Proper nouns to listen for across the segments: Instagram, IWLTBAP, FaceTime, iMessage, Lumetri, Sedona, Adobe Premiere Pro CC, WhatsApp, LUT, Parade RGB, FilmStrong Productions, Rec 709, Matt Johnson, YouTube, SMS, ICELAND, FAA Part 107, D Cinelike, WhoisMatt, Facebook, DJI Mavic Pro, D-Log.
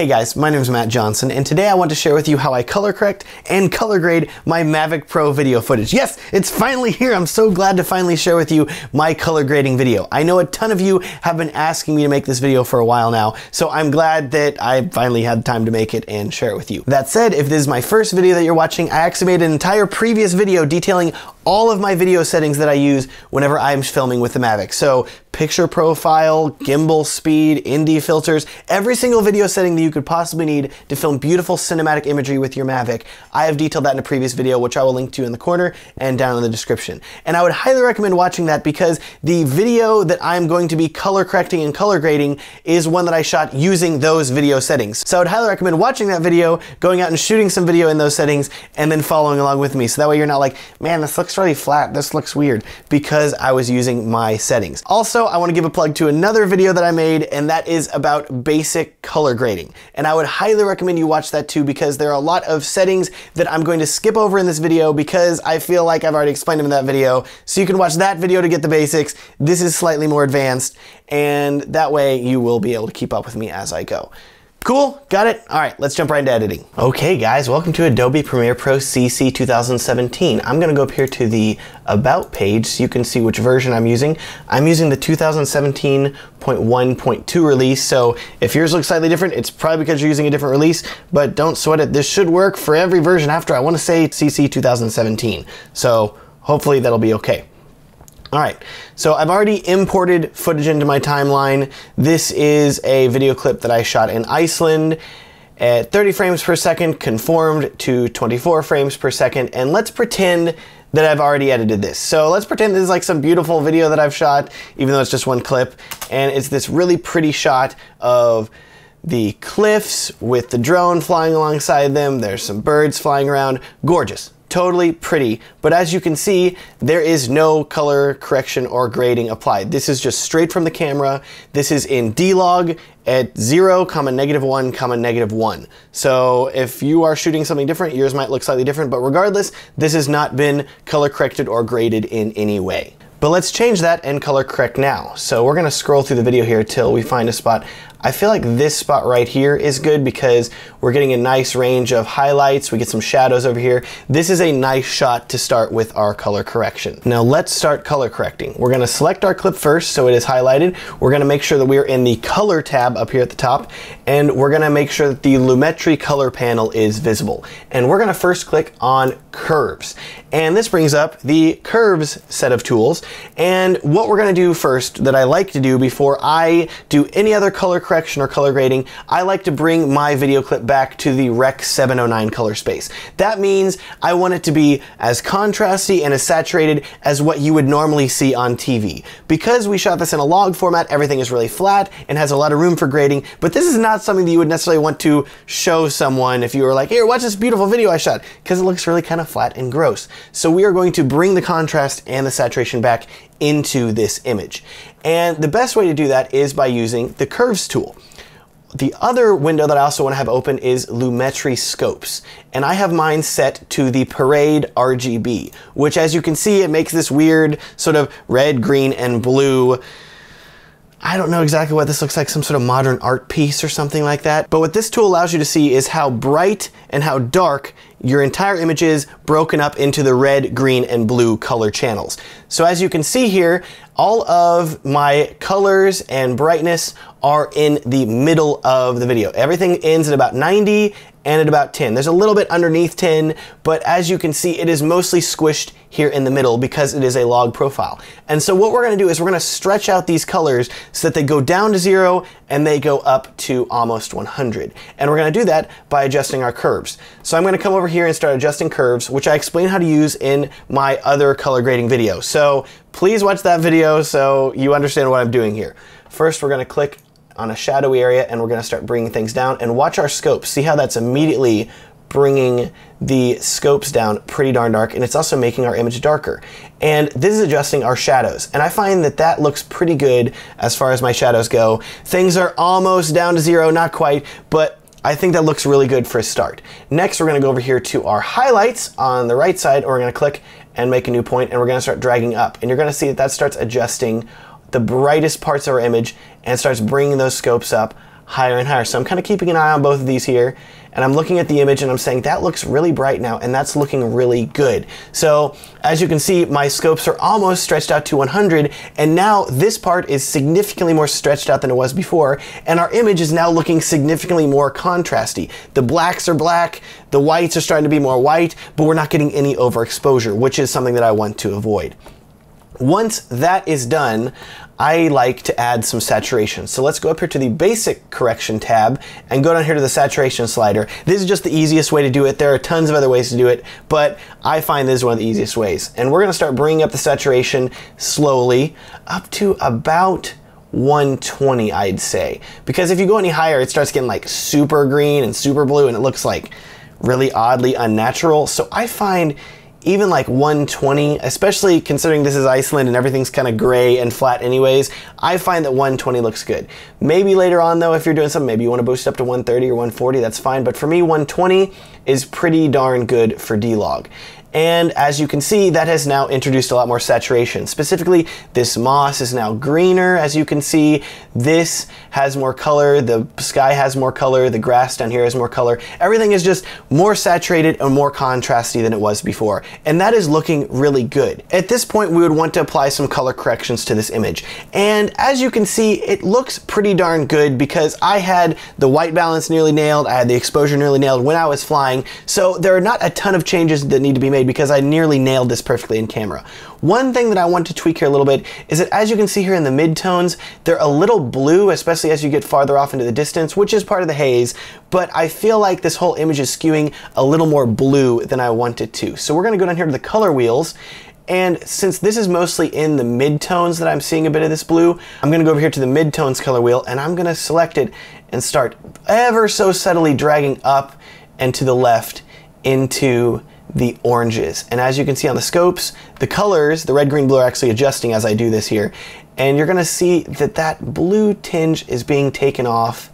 Hey guys, my name is Matt Johnson, and today I want to share with you how I color correct and color grade my Mavic Pro video footage. Yes, it's finally here. I'm so glad to finally share with you my color grading video. I know a ton of you have been asking me to make this video for a while now, so I'm glad that I finally had time to make it and share it with you. That said, if this is my first video that you're watching, I actually made an entire previous video detailing all of my video settings that I use whenever I'm filming with the Mavic. So picture profile, gimbal speed, ND filters, every single video setting that you could possibly need to film beautiful cinematic imagery with your Mavic. I have detailed that in a previous video, which I will link to in the corner and down in the description. And I would highly recommend watching that because the video that I'm going to be color correcting and color grading is one that I shot using those video settings. So I would highly recommend watching that video, going out and shooting some video in those settings, and then following along with me. So that way you're not like, man, this looks really flat, this looks weird, because I was using my settings. Also, I want to give a plug to another video that I made, and that is about basic color grading. And I would highly recommend you watch that too, because there are a lot of settings that I'm going to skip over in this video because I feel like I've already explained them in that video. So you can watch that video to get the basics. This is slightly more advanced, and that way you will be able to keep up with me as I go. Cool, got it? All right, let's jump right into editing. Okay guys, welcome to Adobe Premiere Pro CC 2017. I'm gonna go up here to the About page so you can see which version I'm using. I'm using the 2017.1.2 release, so if yours looks slightly different, it's probably because you're using a different release, but don't sweat it. This should work for every version after. I wanna say CC 2017, so hopefully that'll be okay. All right, so I've already imported footage into my timeline. This is a video clip that I shot in Iceland at 30 frames per second, conformed to 24 frames per second, and let's pretend that I've already edited this. So let's pretend this is like some beautiful video that I've shot, even though it's just one clip, and it's this really pretty shot of the cliffs with the drone flying alongside them. There's some birds flying around, gorgeous. Totally pretty, but as you can see, there is no color correction or grading applied. This is just straight from the camera. This is in D-Log at 0, -1, -1. So if you are shooting something different, yours might look slightly different, but regardless, this has not been color corrected or graded in any way. But let's change that and color correct now. So we're gonna scroll through the video here till we find a spot. I feel like this spot right here is good because we're getting a nice range of highlights. We get some shadows over here. This is a nice shot to start with our color correction. Now let's start color correcting. We're gonna select our clip first so it is highlighted. We're gonna make sure that we're in the color tab up here at the top, and we're gonna make sure that the Lumetri color panel is visible. And we're gonna first click on curves. And this brings up the curves set of tools. And what we're gonna do first that I like to do before I do any other color correction or color grading, I like to bring my video clip back to the Rec 709 color space. That means I want it to be as contrasty and as saturated as what you would normally see on TV. Because we shot this in a log format, everything is really flat and has a lot of room for grading, but this is not something that you would necessarily want to show someone if you were like, here, watch this beautiful video I shot, because it looks really kind of flat and gross. So we are going to bring the contrast and the saturation back into this image. And the best way to do that is by using the curves tool. The other window that I also want to have open is Lumetri Scopes, and I have mine set to the Parade RGB, which as you can see, it makes this weird sort of red, green, and blue. I don't know exactly what this looks like, some sort of modern art piece or something like that. But what this tool allows you to see is how bright and how dark your entire image is broken up into the red, green, and blue color channels. So as you can see here, all of my colors and brightness are in the middle of the video. Everything ends at about 90 and at about 10. There's a little bit underneath 10, but as you can see, it is mostly squished here in the middle because it is a log profile. And so what we're gonna do is we're gonna stretch out these colors so that they go down to 0 and they go up to almost 100. And we're gonna do that by adjusting our curves. So I'm gonna come over here and start adjusting curves, which I explain how to use in my other color grading video. So please watch that video so you understand what I'm doing here. First, we're gonna click on a shadowy area and we're gonna start bringing things down, and watch our scopes. See how that's immediately bringing the scopes down pretty darn dark, and it's also making our image darker. And this is adjusting our shadows, and I find that that looks pretty good as far as my shadows go. Things are almost down to 0, not quite, but I think that looks really good for a start. Next, we're gonna go over here to our highlights on the right side, and we're gonna click and make a new point, and we're gonna start dragging up. And you're gonna see that that starts adjusting the brightest parts of our image and starts bringing those scopes up higher and higher. So I'm kind of keeping an eye on both of these here, and I'm looking at the image and I'm saying that looks really bright now, and that's looking really good. So as you can see, my scopes are almost stretched out to 100, and now this part is significantly more stretched out than it was before, and our image is now looking significantly more contrasty. The blacks are black, the whites are starting to be more white, but we're not getting any overexposure, which is something that I want to avoid. Once that is done, I like to add some saturation. So let's go up here to the basic correction tab and go down here to the saturation slider. This is just the easiest way to do it. There are tons of other ways to do it, but I find this is one of the easiest ways. And we're gonna start bringing up the saturation slowly up to about 120, I'd say. Because if you go any higher, it starts getting like super green and super blue, and it looks like really oddly unnatural. So I find even like 120, especially considering this is Iceland and everything's kind of gray and flat anyways, I find that 120 looks good. Maybe later on though, if you're doing something, maybe you want to boost up to 130 or 140, that's fine. But for me, 120 is pretty darn good for D-Log. And as you can see, that has now introduced a lot more saturation. Specifically, this moss is now greener, as you can see. This has more color, the sky has more color, the grass down here has more color. Everything is just more saturated and more contrasty than it was before. And that is looking really good. At this point, we would want to apply some color corrections to this image. And as you can see, it looks pretty darn good because I had the white balance nearly nailed, I had the exposure nearly nailed when I was flying. So there are not a ton of changes that need to be made because I nearly nailed this perfectly in camera. One thing that I want to tweak here a little bit is that as you can see here in the midtones, they're a little blue, especially as you get farther off into the distance, which is part of the haze, but I feel like this whole image is skewing a little more blue than I want it to. So we're gonna go down here to the color wheels, and since this is mostly in the midtones that I'm seeing a bit of this blue, I'm gonna go over here to the midtones color wheel, and I'm gonna select it and start ever so subtly dragging up and to the left into the oranges. And as you can see on the scopes, the colors, the red, green, blue, are actually adjusting as I do this here. And you're gonna see that that blue tinge is being taken off,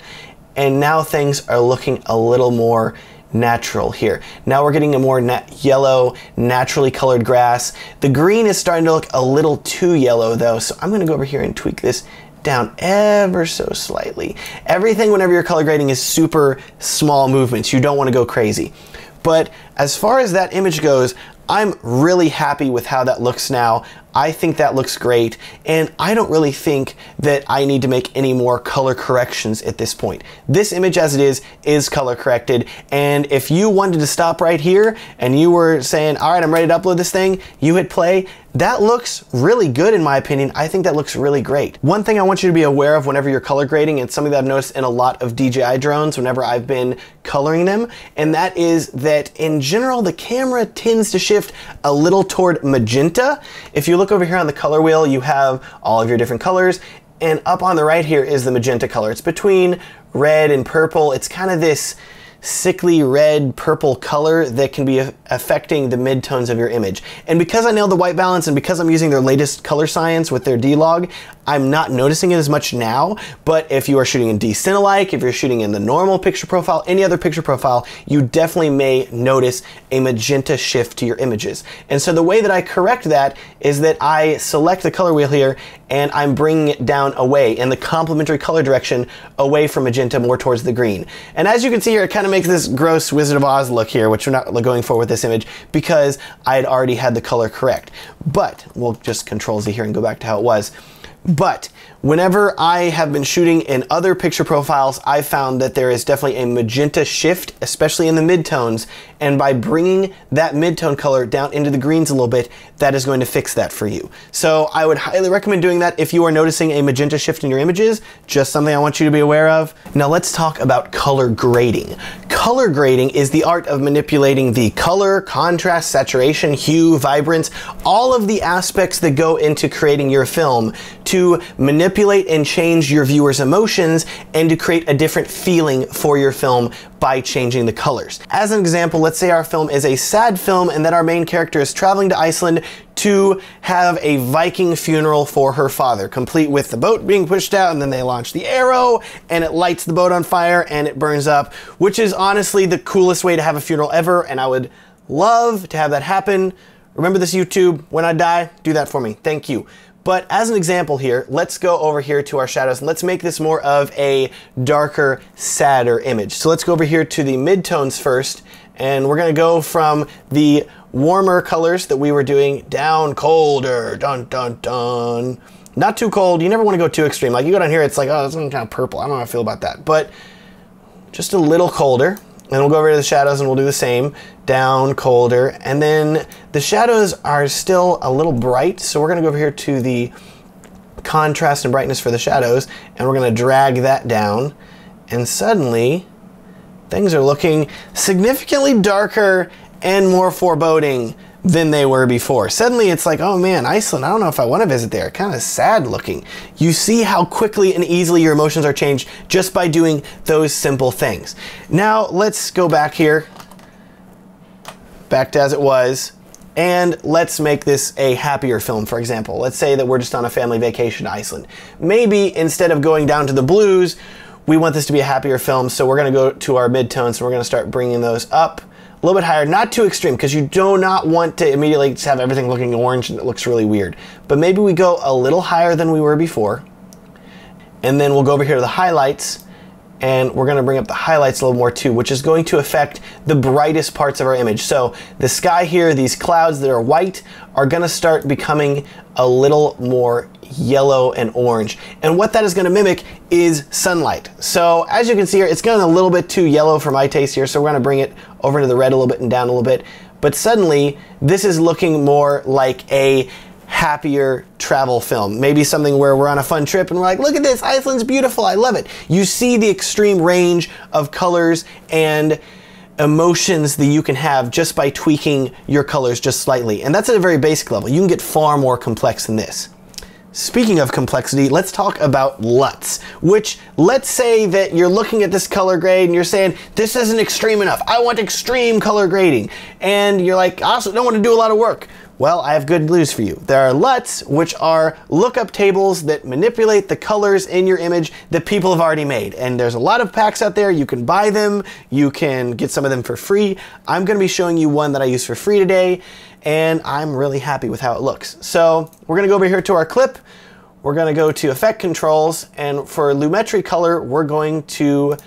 and now things are looking a little more natural here. Now we're getting a more yellow, naturally colored grass. The green is starting to look a little too yellow though, so I'm gonna go over here and tweak this down ever so slightly. Everything whenever you're color grading is super small movements. You don't wanna go crazy. But as far as that image goes, I'm really happy with how that looks now. I think that looks great, and I don't really think that I need to make any more color corrections at this point. This image as it is color corrected, and if you wanted to stop right here and you were saying, all right, I'm ready to upload this thing, you hit play, that looks really good in my opinion. I think that looks really great. One thing I want you to be aware of whenever you're color grading, and something that I've noticed in a lot of DJI drones whenever I've been coloring them, and that is that in general, the camera tends to shift a little toward magenta. If you look over here on the color wheel, you have all of your different colors, and up on the right here is the magenta color. It's between red and purple. It's kind of this sickly red purple color that can be affecting the midtones of your image. And because I nailed the white balance, and because I'm using their latest color science with their D-Log, I'm not noticing it as much now, but if you are shooting in D Cinelike, if you're shooting in the normal picture profile, any other picture profile, you definitely may notice a magenta shift to your images. And so the way that I correct that is that I select the color wheel here, and I'm bringing it down away in the complementary color direction, away from magenta, more towards the green. And as you can see here, it kind of makes this gross Wizard of Oz look here, which we're not going for with this image because I had already had the color correct. But we'll just Control Z here and go back to how it was. But whenever I have been shooting in other picture profiles, I found that there is definitely a magenta shift, especially in the midtones, and by bringing that midtone color down into the greens a little bit, that is going to fix that for you. So I would highly recommend doing that if you are noticing a magenta shift in your images. Just something I want you to be aware of. Now let's talk about color grading. Color grading is the art of manipulating the color, contrast, saturation, hue, vibrance, all of the aspects that go into creating your film to manipulate and change your viewer's emotions and to create a different feeling for your film by changing the colors. As an example, let's say our film is a sad film and that our main character is traveling to Iceland to have a Viking funeral for her father, complete with the boat being pushed out, and then they launch the arrow and it lights the boat on fire and it burns up, which is honestly the coolest way to have a funeral ever, and I would love to have that happen. Remember this, YouTube, when I die, do that for me. Thank you. But as an example here, let's go over here to our shadows and let's make this more of a darker, sadder image. So let's go over here to the midtones first, and we're gonna go from the warmer colors that we were doing down colder, dun dun dun. Not too cold, you never wanna go too extreme. Like you go down here, it's like, oh, that's kind of purple. I don't know how I feel about that, but just a little colder. And we'll go over to the shadows and we'll do the same, down, colder. And then the shadows are still a little bright, so we're gonna go over here to the contrast and brightness for the shadows, and we're gonna drag that down. And suddenly, things are looking significantly darker and more foreboding than they were before. Suddenly it's like, oh man, Iceland, I don't know if I want to visit there. Kind of sad looking. You see how quickly and easily your emotions are changed just by doing those simple things. Now let's go back here, back to as it was, and let's make this a happier film, for example. Let's say that we're just on a family vacation to Iceland. Maybe instead of going down to the blues, we want this to be a happier film, so we're gonna go to our midtones and we're gonna start bringing those up. A little bit higher, not too extreme, because you do not want to immediately just have everything looking orange and it looks really weird. But maybe we go a little higher than we were before. And then we'll go over here to the highlights, and we're gonna bring up the highlights a little more too, which is going to affect the brightest parts of our image. So the sky here, these clouds that are white, are gonna start becoming a little more yellow and orange. And what that is gonna mimic is sunlight. So as you can see here, it's getting a little bit too yellow for my taste here, so we're gonna bring it over to the red a little bit and down a little bit. But suddenly, this is looking more like a happier travel film. Maybe something where we're on a fun trip and we're like, look at this, Iceland's beautiful, I love it. You see the extreme range of colors and emotions that you can have just by tweaking your colors just slightly. And that's at a very basic level. You can get far more complex than this. Speaking of complexity, let's talk about LUTs, which let's say that you're looking at this color grade and you're saying, this isn't extreme enough. I want extreme color grading. And you're like, I also don't want to do a lot of work. Well, I have good news for you. There are LUTs, which are lookup tables that manipulate the colors in your image that people have already made. And there's a lot of packs out there. You can buy them. You can get some of them for free. I'm gonna be showing you one that I use for free today, and I'm really happy with how it looks. So we're gonna go over here to our clip. We're gonna go to effect controls, and for Lumetri color, we're going to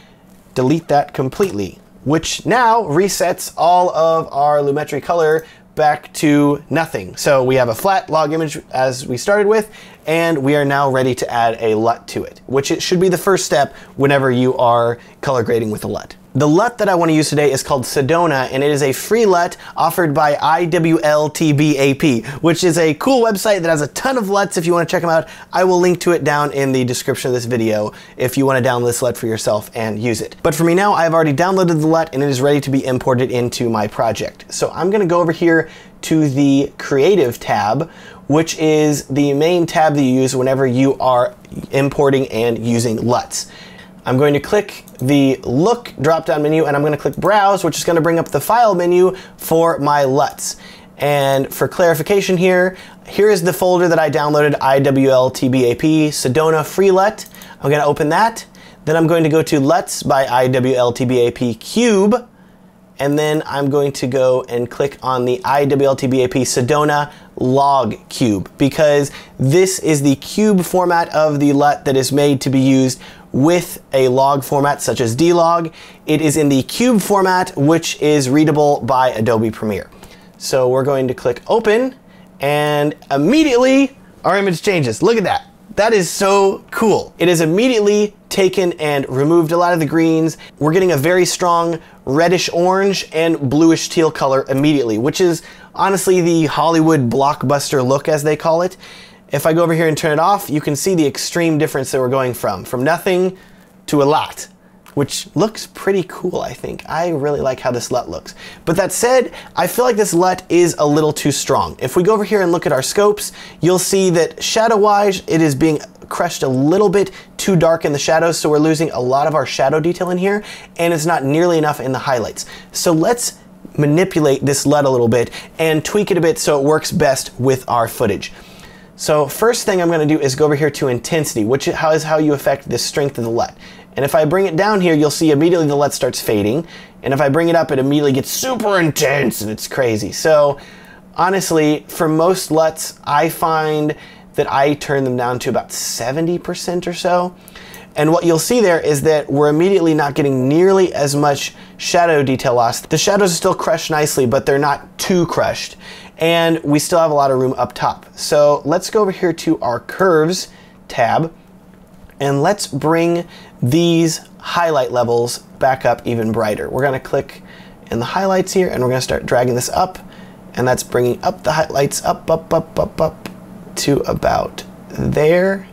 delete that completely, which now resets all of our Lumetri color back to nothing. So we have a flat log image as we started with, and we are now ready to add a LUT to it, which it should be the first step whenever you are color grading with a LUT. The LUT that I want to use today is called Sedona, and it is a free LUT offered by IWLTBAP, which is a cool website that has a ton of LUTs if you want to check them out. I will link to it down in the description of this video if you want to download this LUT for yourself and use it. But for me now, I've already downloaded the LUT and it is ready to be imported into my project. So I'm going to go over here to the Creative tab, which is the main tab that you use whenever you are importing and using LUTs. I'm going to click the Look drop-down menu, and I'm going to click Browse, which is going to bring up the File menu for my LUTs. And for clarification here, here is the folder that I downloaded, IWLTBAP, Sedona Free LUT. I'm going to open that. Then I'm going to go to LUTs by IWLTBAP Cube, and then I'm going to go and click on the IWLTBAP Sedona Log Cube, because this is the cube format of the LUT that is made to be used with a log format such as D-Log. It is in the cube format, which is readable by Adobe Premiere. So we're going to click open, and immediately our image changes. Look at that. That is so cool. It is immediately taken and removed a lot of the greens. We're getting a very strong reddish orange and bluish teal color immediately, which is honestly the Hollywood blockbuster look, as they call it. If I go over here and turn it off, you can see the extreme difference that we're going from nothing to a lot, which looks pretty cool, I think. I really like how this LUT looks. But that said, I feel like this LUT is a little too strong. If we go over here and look at our scopes, you'll see that shadow-wise, it is being crushed a little bit too dark in the shadows, so we're losing a lot of our shadow detail in here, and it's not nearly enough in the highlights. So let's manipulate this LUT a little bit and tweak it a bit so it works best with our footage. So first thing I'm gonna do is go over here to intensity, which is how you affect the strength of the LUT. And if I bring it down here, you'll see immediately the LUT starts fading. And if I bring it up, it immediately gets super intense and it's crazy. So honestly, for most LUTs, I find that I turn them down to about 70% or so. And what you'll see there is that we're immediately not getting nearly as much shadow detail loss. The shadows are still crushed nicely, but they're not too crushed. And we still have a lot of room up top. So let's go over here to our curves tab, and let's bring these highlight levels back up even brighter. We're gonna click in the highlights here, and we're gonna start dragging this up, and that's bringing up the highlights up to about there.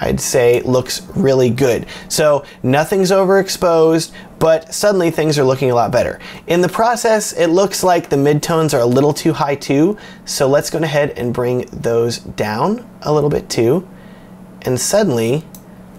I'd say looks really good. So nothing's overexposed, but suddenly things are looking a lot better. In the process, it looks like the midtones are a little too high too, so let's go ahead and bring those down a little bit too. And suddenly,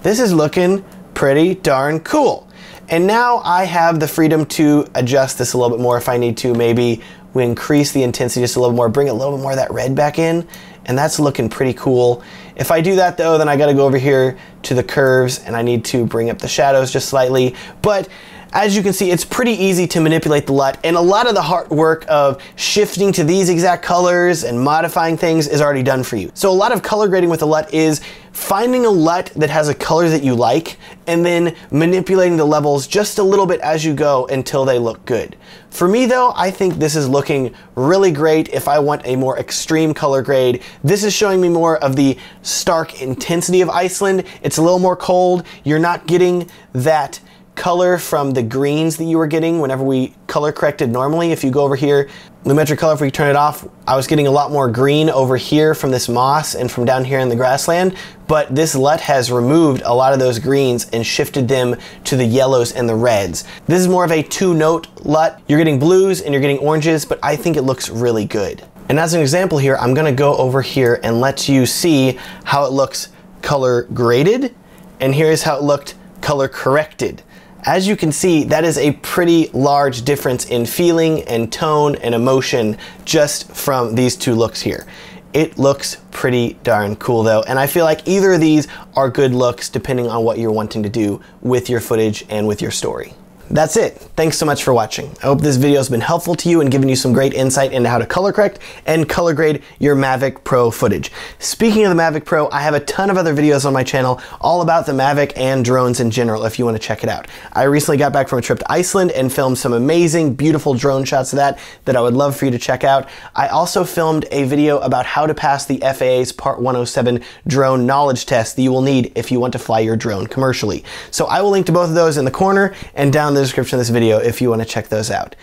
this is looking pretty darn cool. And now I have the freedom to adjust this a little bit more if I need to. Maybe we increase the intensity just a little more, bring a little bit more of that red back in, and that's looking pretty cool. If I do that though, then I gotta go over here to the curves and I need to bring up the shadows just slightly. But as you can see, it's pretty easy to manipulate the LUT, and a lot of the hard work of shifting to these exact colors and modifying things is already done for you. So a lot of color grading with the LUT is finding a LUT that has a color that you like and then manipulating the levels just a little bit as you go until they look good. For me though, I think this is looking really great. If I want a more extreme color grade, this is showing me more of the stark intensity of Iceland. It's a little more cold. You're not getting that color from the greens that you were getting whenever we color corrected normally. If you go over here, Lumetri color, if we turn it off, I was getting a lot more green over here from this moss and from down here in the grassland, but this LUT has removed a lot of those greens and shifted them to the yellows and the reds. This is more of a two-note LUT. You're getting blues and you're getting oranges, but I think it looks really good. And as an example here, I'm gonna go over here and let you see how it looks color graded, and here's how it looked color corrected. As you can see, that is a pretty large difference in feeling and tone and emotion just from these two looks here. It looks pretty darn cool though, and I feel like either of these are good looks depending on what you're wanting to do with your footage and with your story. That's it. Thanks so much for watching. I hope this video has been helpful to you and given you some great insight into how to color correct and color grade your Mavic Pro footage. Speaking of the Mavic Pro, I have a ton of other videos on my channel all about the Mavic and drones in general if you want to check it out. I recently got back from a trip to Iceland and filmed some amazing, beautiful drone shots of that I would love for you to check out. I also filmed a video about how to pass the FAA's Part 107 drone knowledge test that you will need if you want to fly your drone commercially. So I will link to both of those in the corner and down the description of this video if you want to check those out.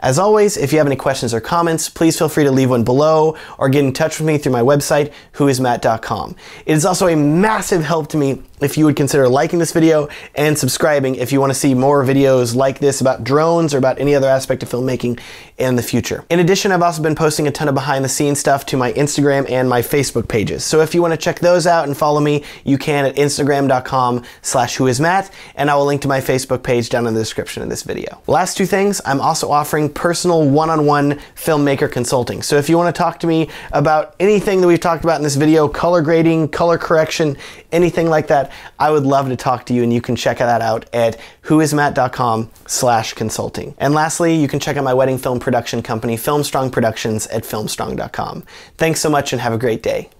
As always, if you have any questions or comments, please feel free to leave one below or get in touch with me through my website, whoismatt.com. It is also a massive help to me if you would consider liking this video and subscribing if you want to see more videos like this about drones or about any other aspect of filmmaking in the future. In addition, I've also been posting a ton of behind the scenes stuff to my Instagram and my Facebook pages. So if you want to check those out and follow me, you can at instagram.com/whoismatt, and I will link to my Facebook page down in the description of this video. Last two things, I'm also offering personal one-on-one filmmaker consulting. So if you want to talk to me about anything that we've talked about in this video, color grading, color correction, anything like that, I would love to talk to you, and you can check that out at whoismatt.com/consulting. And lastly, you can check out my wedding film production company, FilmStrong Productions, at filmstrong.com. Thanks so much and have a great day.